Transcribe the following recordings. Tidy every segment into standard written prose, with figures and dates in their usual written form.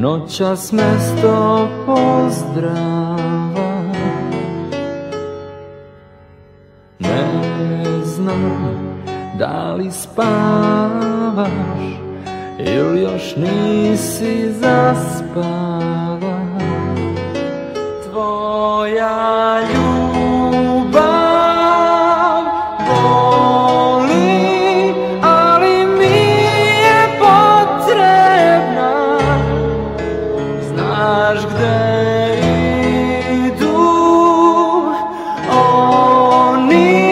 noćas mesto pozdrava. Ne znam da li spavaš ili još nisi zaspala. Tvoja ljubav boli, ali mi je potrebna. Znaš gde idu oni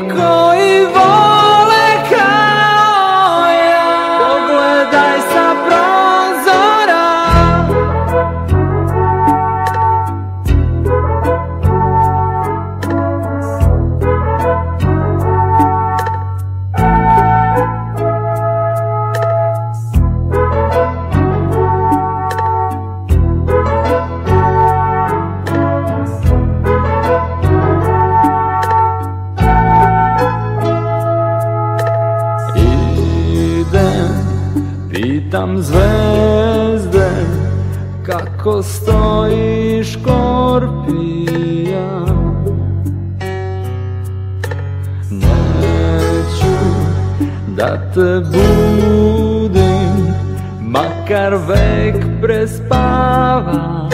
koji vole kao ja. Pogledaj sa prozora. Pitam zvezde kako stoji Škorpija. Neću da te budim, makar vek prespavala.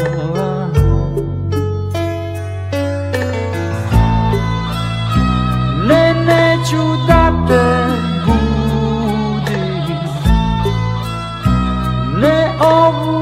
Ne, neću da te budim. Oh